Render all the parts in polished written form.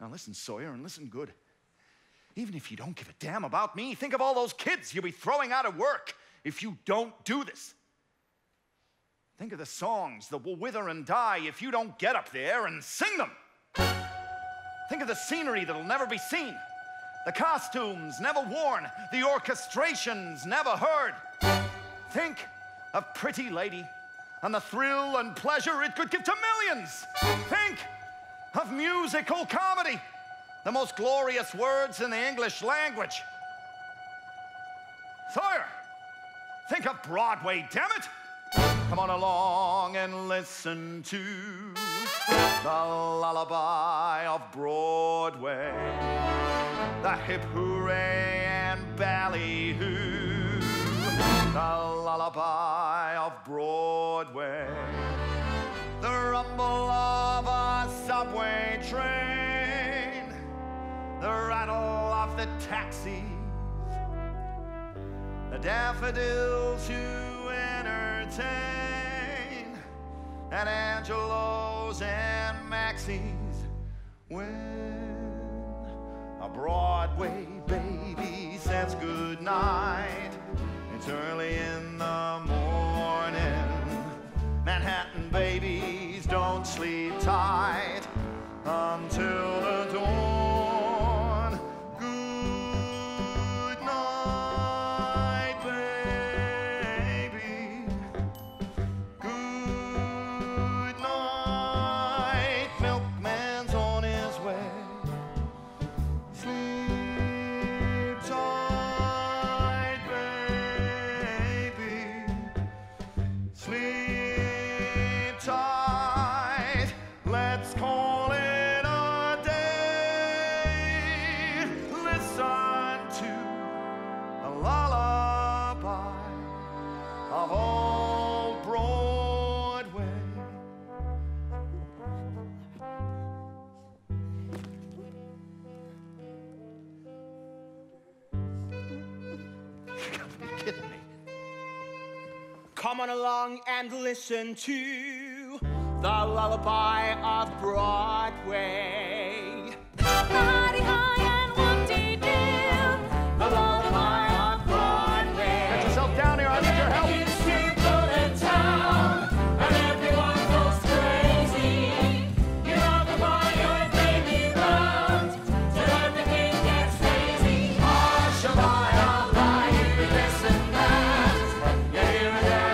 Now listen, Sawyer, and listen good. Even if you don't give a damn about me, think of all those kids you'll be throwing out of work if you don't do this. Think of the songs that will wither and die if you don't get up there and sing them. Think of the scenery that'll never be seen, the costumes never worn, the orchestrations never heard. Think of Pretty Lady and the thrill and pleasure it could give to millions. Think of musical comedy, the most glorious words in the English language. Sawyer, think of Broadway, damn it! Come on along and listen to the lullaby of Broadway, the hip hooray and ballyhoo, the lullaby of Broadway, the rumble of a subway train, the rattle of the taxis, the daffodils who entertain, and Angelos and Maxie's. When a Broadway baby says goodnight, it's early in the morning. Manhattan babies don't sleep tight until the dawn. Good night, baby. Come on along and listen to the lullaby of Broadway. Party high and whoop-dee-doo, the lullaby of Broadway. Get yourself down here, I need your help. It's to go to town, and everyone goes crazy. You know the boy your baby round, so everything gets lazy. Hush-a-bye, I'll lie, you this and that. You hear it there.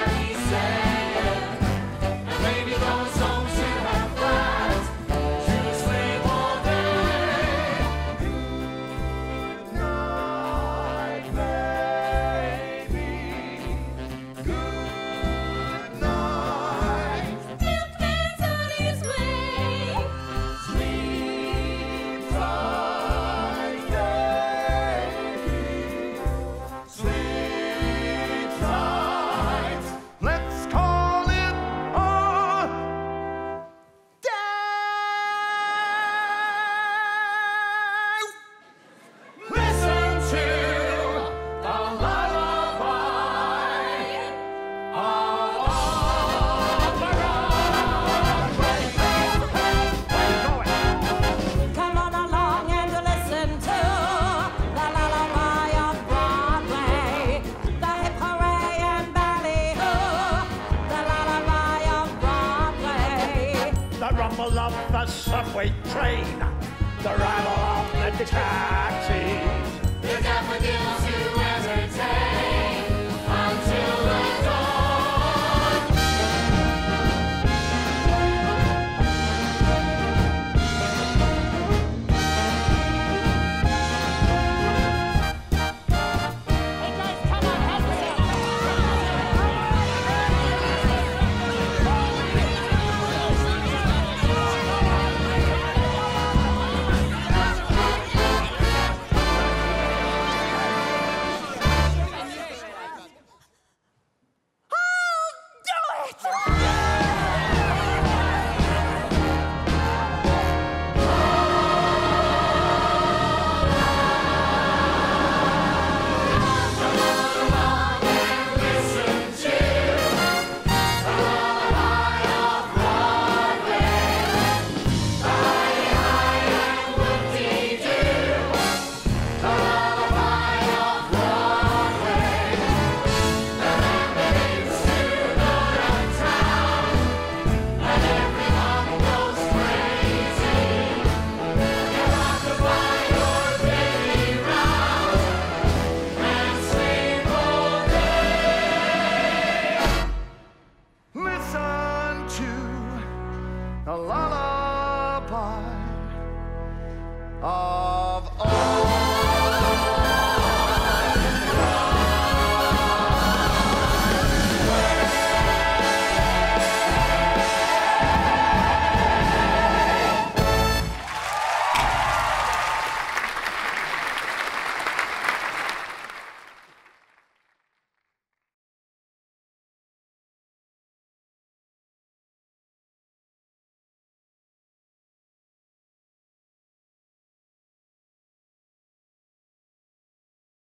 Of the subway train, the rattle of the taxis, the daffodils who entertain until the